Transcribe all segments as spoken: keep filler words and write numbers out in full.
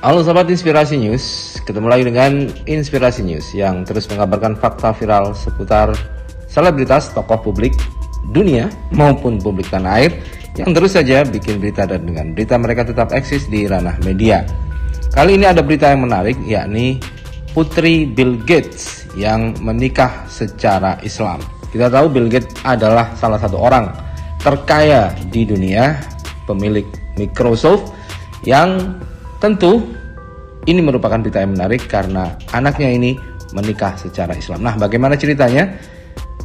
Halo Sobat Inspirasi News, ketemu lagi dengan Inspirasi News yang terus mengabarkan fakta viral seputar selebritas, tokoh publik dunia maupun publik tanah air yang terus saja bikin berita dan dengan berita mereka tetap eksis di ranah media. Kali ini ada berita yang menarik, yakni Putri Bill Gates yang menikah secara Islam. Kita tahu Bill Gates adalah salah satu orang terkaya di dunia, pemilik Microsoft, yang tentu ini merupakan berita yang menarik karena anaknya ini menikah secara Islam. Nah, bagaimana ceritanya?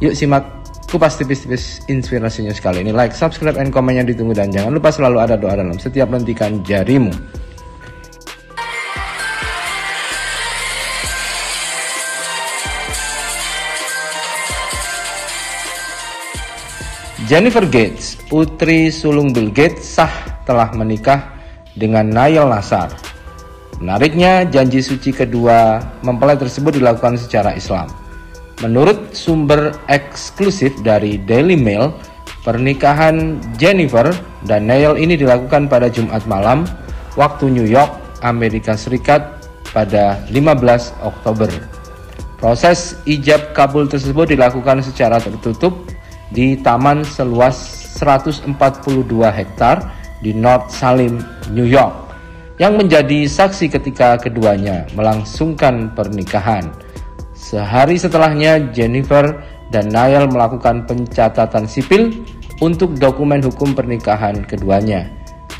Yuk simak kupas tipis-tipis Inspirasi News kali ini. Like, subscribe, and komennya ditunggu, dan jangan lupa selalu ada doa dalam setiap lentikan jarimu. Jennifer Gates, putri sulung Bill Gates, sah telah menikah dengan Nayel Nassar. Menariknya, janji suci kedua mempelai tersebut dilakukan secara Islam. Menurut sumber eksklusif dari Daily Mail, pernikahan Jennifer dan Nayel ini dilakukan pada Jumat malam waktu New York, Amerika Serikat pada lima belas Oktober. Proses ijab kabul tersebut dilakukan secara tertutup di taman seluas seratus empat puluh dua hektar di North Salem, New York, yang menjadi saksi ketika keduanya melangsungkan pernikahan. Sehari setelahnya, Jennifer dan Nayel melakukan pencatatan sipil untuk dokumen hukum pernikahan keduanya.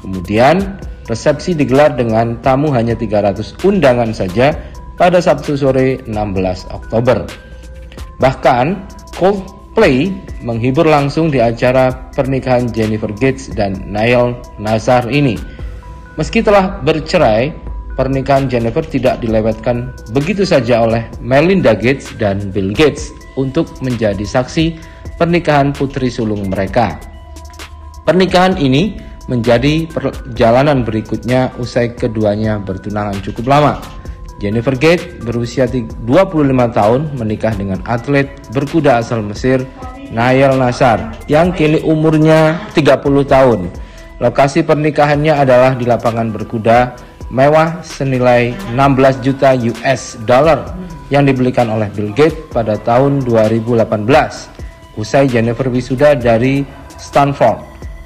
Kemudian, resepsi digelar dengan tamu hanya tiga ratus undangan saja pada Sabtu sore enam belas Oktober. Bahkan, Coldplay menghibur langsung di acara pernikahan Jennifer Gates dan Nayel Nassar ini. Meski telah bercerai, pernikahan Jennifer tidak dilewatkan begitu saja oleh Melinda Gates dan Bill Gates untuk menjadi saksi pernikahan putri sulung mereka. Pernikahan ini menjadi perjalanan berikutnya usai keduanya bertunangan cukup lama. Jennifer Gates berusia dua puluh lima tahun menikah dengan atlet berkuda asal Mesir Nayel Nassar yang kini umurnya tiga puluh tahun. Lokasi pernikahannya adalah di lapangan berkuda mewah senilai enam belas juta U S dollar yang dibelikan oleh Bill Gates pada tahun dua ribu delapan belas usai Jennifer wisuda dari Stanford.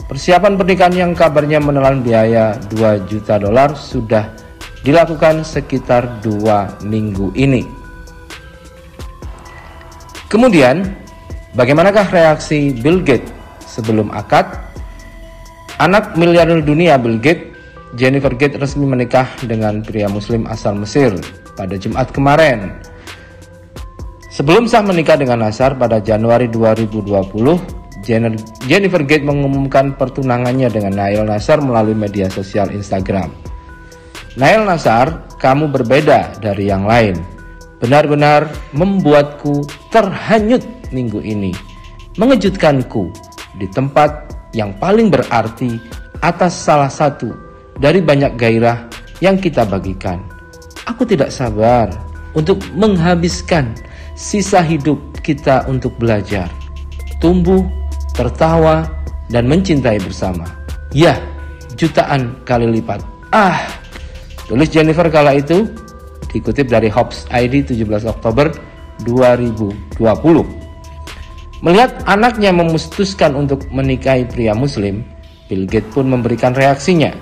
Persiapan pernikahan yang kabarnya menelan biaya dua juta dolar sudah dilakukan sekitar dua minggu ini. Kemudian, bagaimanakah reaksi Bill Gates sebelum akad? Anak miliarder dunia Bill Gates, Jennifer Gates resmi menikah dengan pria muslim asal Mesir pada Jumat kemarin. Sebelum sah menikah dengan Nassar pada Januari dua ribu dua puluh, Jennifer Gates mengumumkan pertunangannya dengan Nayel Nassar melalui media sosial Instagram. "Nayel Nassar, kamu berbeda dari yang lain. Benar-benar membuatku terhanyut minggu ini, mengejutkanku di tempat yang paling berarti atas salah satu dari banyak gairah yang kita bagikan. Aku tidak sabar untuk menghabiskan sisa hidup kita untuk belajar, tumbuh, tertawa, dan mencintai bersama. Ya, jutaan kali lipat. Ah," tulis Jennifer kala itu, dikutip dari Hops I D tujuh belas Oktober dua ribu dua puluh. Melihat anaknya memutuskan untuk menikahi pria muslim, Bill Gates pun memberikan reaksinya.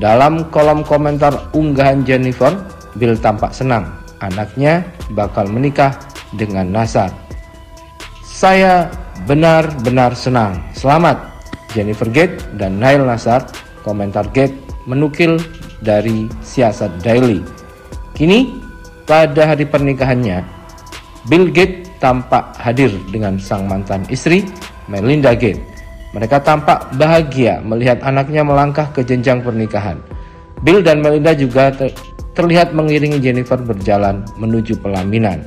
Dalam kolom komentar unggahan Jennifer, Bill tampak senang anaknya bakal menikah dengan Nassar. "Saya benar-benar senang. Selamat, Jennifer Gates dan Nayel Nassar," komentar Gates menukil dari siasat Daily. Kini, pada hari pernikahannya, Bill Gates tampak hadir dengan sang mantan istri Melinda Gates. Mereka tampak bahagia melihat anaknya melangkah ke jenjang pernikahan. Bill dan Melinda juga ter terlihat mengiringi Jennifer berjalan menuju pelaminan.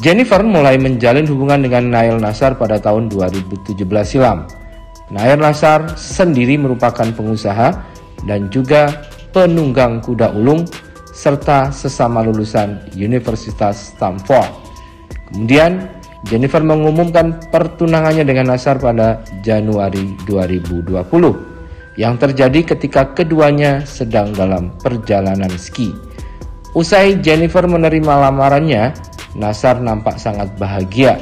Jennifer mulai menjalin hubungan dengan Nayel Nassar pada tahun dua ribu tujuh belas silam. Nayel Nassar sendiri merupakan pengusaha dan juga penunggang kuda ulung serta sesama lulusan Universitas Stanford. Kemudian, Jennifer mengumumkan pertunangannya dengan Nassar pada Januari dua ribu dua puluh yang terjadi ketika keduanya sedang dalam perjalanan ski. Usai Jennifer menerima lamarannya, Nassar nampak sangat bahagia.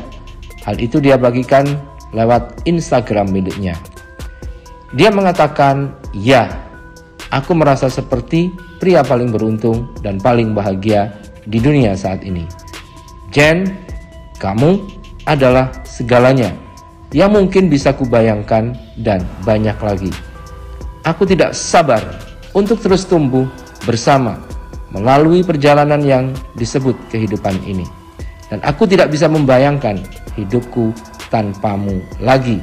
Hal itu dia bagikan lewat Instagram miliknya. Dia mengatakan, "Ya, aku merasa seperti pria paling beruntung dan paling bahagia di dunia saat ini. Jen, kamu adalah segalanya yang mungkin bisa kubayangkan dan banyak lagi. Aku tidak sabar untuk terus tumbuh bersama melalui perjalanan yang disebut kehidupan ini. Dan aku tidak bisa membayangkan hidupku tanpamu lagi.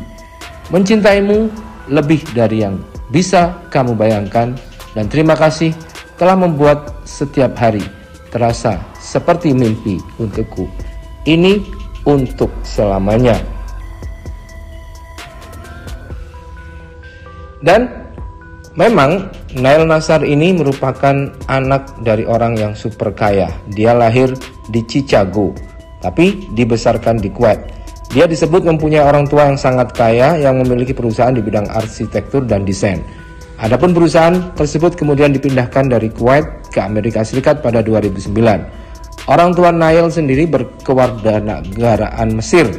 Mencintaimu lebih dari yang bisa kamu bayangkan. Dan terima kasih telah membuat setiap hari terasa seperti mimpi untukku. Ini untuk selamanya." Dan memang Nayel Nassar ini merupakan anak dari orang yang super kaya. Dia lahir di Chicago, tapi dibesarkan di Kuwait. Dia disebut mempunyai orang tua yang sangat kaya yang memiliki perusahaan di bidang arsitektur dan desain. Adapun perusahaan tersebut kemudian dipindahkan dari Kuwait ke Amerika Serikat pada dua ribu sembilan. Orang tua Nayel sendiri berkewarganegaraan Mesir.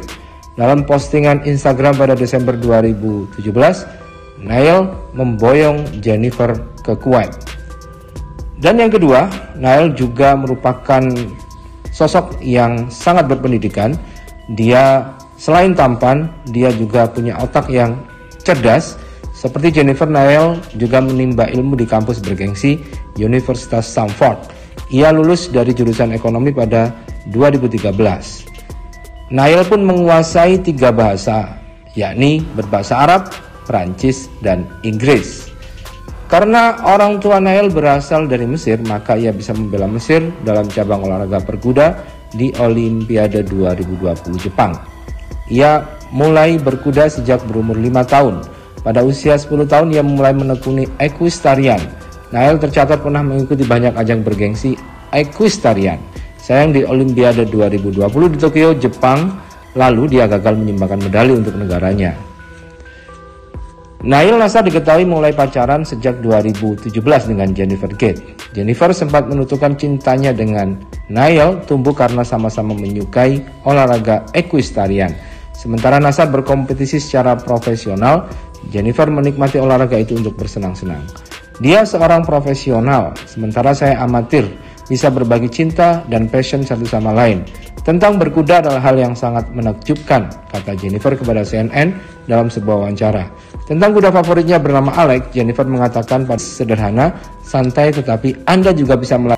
Dalam postingan Instagram pada Desember dua ribu tujuh belas, Nayel memboyong Jennifer ke Kuwait. Dan yang kedua, Nayel juga merupakan sosok yang sangat berpendidikan. Dia selain tampan, dia juga punya otak yang cerdas. Seperti Jennifer, Nayel juga menimba ilmu di kampus bergengsi Universitas Stanford. Ia lulus dari jurusan ekonomi pada dua ribu tiga belas. Nayel pun menguasai tiga bahasa, yakni berbahasa Arab, Prancis, dan Inggris. Karena orang tua Nayel berasal dari Mesir, maka ia bisa membela Mesir dalam cabang olahraga berkuda di Olimpiade dua ribu dua puluh Jepang. Ia mulai berkuda sejak berumur lima tahun. Pada usia sepuluh tahun ia mulai menekuni equestrian. Nayel tercatat pernah mengikuti banyak ajang bergengsi equestrian. Sayang di Olimpiade dua ribu dua puluh di Tokyo, Jepang, lalu dia gagal menyumbangkan medali untuk negaranya. Nayel Nassar diketahui mulai pacaran sejak dua ribu tujuh belas dengan Jennifer Gates. Jennifer sempat menutupkan cintanya dengan Nayel tumbuh karena sama-sama menyukai olahraga equestrian. Sementara Nassar berkompetisi secara profesional, Jennifer menikmati olahraga itu untuk bersenang-senang. "Dia seorang profesional, sementara saya amatir, bisa berbagi cinta dan passion satu sama lain. Tentang berkuda adalah hal yang sangat menakjubkan," kata Jennifer kepada C N N dalam sebuah wawancara. Tentang kuda favoritnya bernama Alex, Jennifer mengatakan, "Sederhana, santai, tetapi Anda juga bisa melakukan